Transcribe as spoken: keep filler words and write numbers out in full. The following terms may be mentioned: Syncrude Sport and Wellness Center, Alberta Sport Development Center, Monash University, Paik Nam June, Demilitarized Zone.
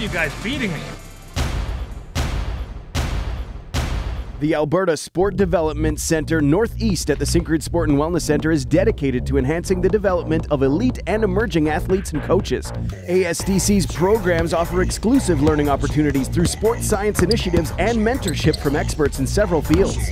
you guys beating me? The Alberta Sport Development Center Northeast at the Syncrude Sport and Wellness Center is dedicated to enhancing the development of elite and emerging athletes and coaches. A S D C's programs offer exclusive learning opportunities through sports science initiatives and mentorship from experts in several fields.